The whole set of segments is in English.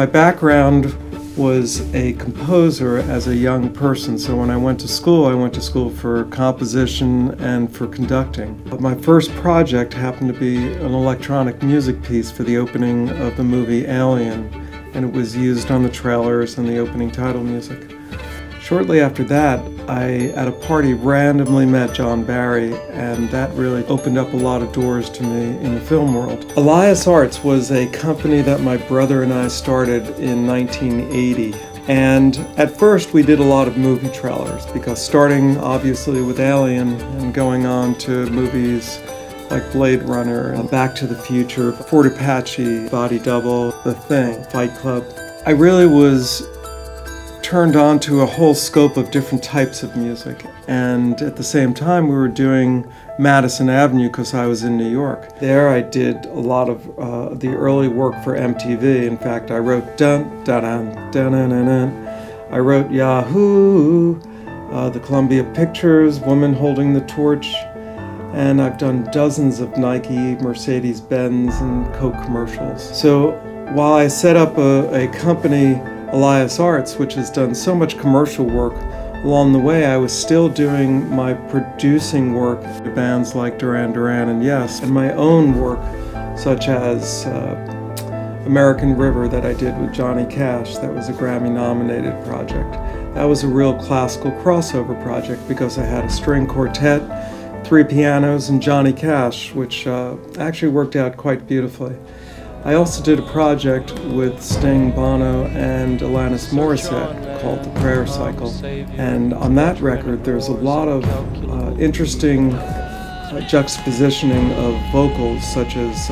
My background was a composer as a young person, so when I went to school for composition and for conducting. But my first project happened to be an electronic music piece for the opening of the movie Alien, and it was used on the trailers and the opening title music. Shortly after that, I, at a party, randomly met John Barry, and that really opened up a lot of doors to me in the film world. Elias Arts was a company that my brother and I started in 1980. And at first, we did a lot of movie trailers, because starting, obviously, with Alien and going on to movies like Blade Runner, and Back to the Future, Fort Apache, Body Double, The Thing, Fight Club, I really was turned on to a whole scope of different types of music. And at the same time, we were doing Madison Avenue because I was in New York. There I did a lot of the early work for MTV. In fact, I wrote dun dun dun dun dun dun, dun. I wrote Yahoo, the Columbia Pictures, Woman Holding the Torch, and I've done dozens of Nike, Mercedes-Benz, and Coke commercials. So while I set up a company, Elias Arts, which has done so much commercial work, along the way I was still doing my producing work with bands like Duran Duran and Yes, and my own work such as American River that I did with Johnny Cash. That was a Grammy-nominated project. That was a real classical crossover project because I had a string quartet, 3 pianos, and Johnny Cash, which actually worked out quite beautifully. I also did a project with Sting, Bono, and Alanis Morissette called The Prayer Cycle. And on that record, there's a lot of interesting juxtapositioning of vocals, such as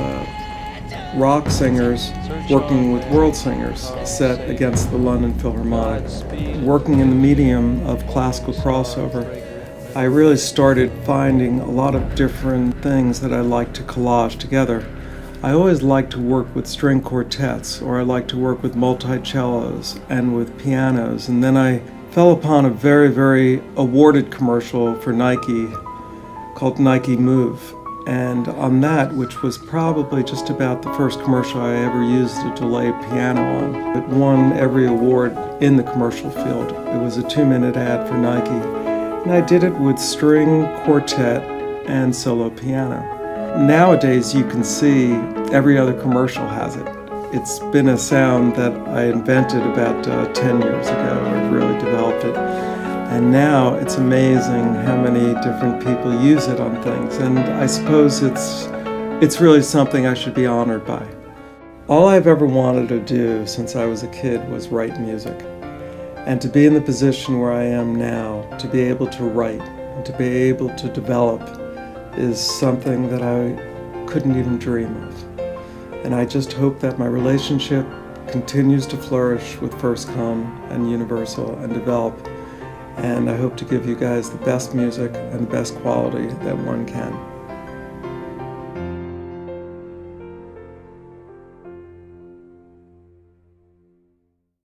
rock singers working with world singers, set against the London Philharmonic. Working in the medium of classical crossover, I really started finding a lot of different things that I like to collage together. I always like to work with string quartets, or I like to work with multi-cellos and with pianos. And then I fell upon a very, very awarded commercial for Nike called Nike Move. And on that, which was probably just about the first commercial I ever used a delayed piano on, it won every award in the commercial field. It was a 2-minute ad for Nike. And I did it with string quartet and solo piano. Nowadays, you can see every other commercial has it. It's been a sound that I invented about 10 years ago. I really developed it. And now it's amazing how many different people use it on things. And I suppose it's really something I should be honored by. All I've ever wanted to do since I was a kid was write music. And to be in the position where I am now, to be able to write, and to be able to develop, is something that I couldn't even dream of. And I just hope that my relationship continues to flourish with First Come and Universal and develop. And I hope to give you guys the best music and the best quality that one can.